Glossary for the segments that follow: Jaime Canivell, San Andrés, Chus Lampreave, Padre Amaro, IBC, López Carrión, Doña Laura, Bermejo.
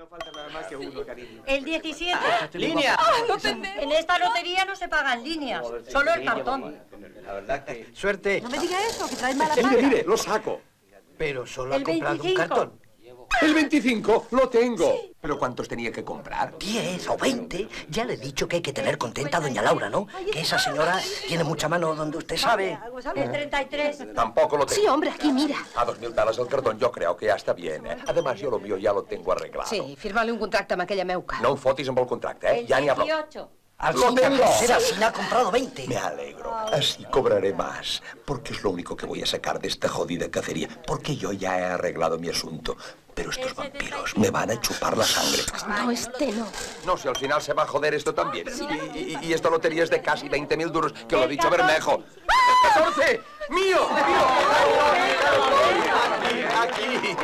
No falta nada más que uno, cariño. El 17. ¡Línea! En esta lotería no se pagan líneas, solo el cartón. La verdad que... ¡Suerte! No me diga eso, que traes mala paga. Mire, lo saco. Pero solo ha comprado un cartón. El 25, lo tengo. Sí. ¿Pero cuántos tenía que comprar? 10 o 20. Ya le he dicho que hay que tener contenta a doña Laura, ¿no? Que esa señora tiene mucha mano donde usted sabe. El 33. Tampoco lo tengo. Sí, hombre, aquí mira. A 2.000 dólares el cartón yo creo que ya está bien, ¿eh? Además, yo lo mío ya lo tengo arreglado. Sí, fírmale un contrato amb aquella meuca. No em fotis amb el contracte, ¿eh? Ja n'hi ha prou. El 18. ¡Lo tengo! ¡Sí! Ha comprado 20. Me alegro. Así cobraré más, porque es lo único que voy a sacar de esta jodida cacería, porque yo ya he arreglado mi asunto. Pero estos vampiros me van a chupar la sangre. No, este no. No, si al final se va a joder esto también. Y esta lotería es de casi 20.000 duros, que lo ha dicho Bermejo. ¡El 14! ¡Mío! ¡Mío! ¡Aquí!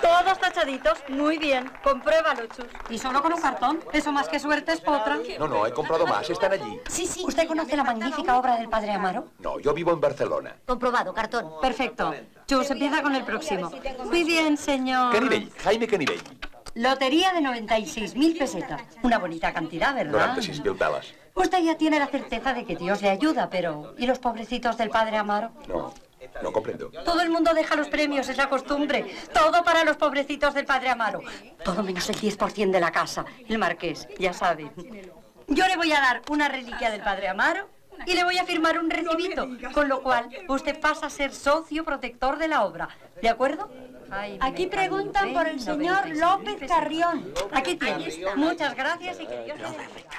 Todos tachaditos. Muy bien. Compruébalo, Chus. ¿Y solo con un cartón? Eso más que suerte es potra. No, no, he comprado más. Están allí. Sí, sí. ¿Usted conoce la magnífica obra del Padre Amaro? No, yo vivo en Barcelona. Comprobado, cartón. Perfecto. Chus, empieza con el próximo. Muy bien, señor. Canivell, Jaime Canivell. Lotería de 96.000 pesetas. Una bonita cantidad, ¿verdad? 96.000 dólares. Usted ya tiene la certeza de que Dios le ayuda, pero... ¿y los pobrecitos del Padre Amaro? No, no comprendo. Todo el mundo deja los premios, es la costumbre. Todo para los pobrecitos del Padre Amaro. Todo menos el 10% de la casa. El marqués, ya sabe. Yo le voy a dar una reliquia del Padre Amaro y le voy a firmar un recibito, con lo cual usted pasa a ser socio protector de la obra. ¿De acuerdo? Aquí preguntan por el señor López Carrión. Aquí tienes. Muchas gracias y que Dios te bendiga.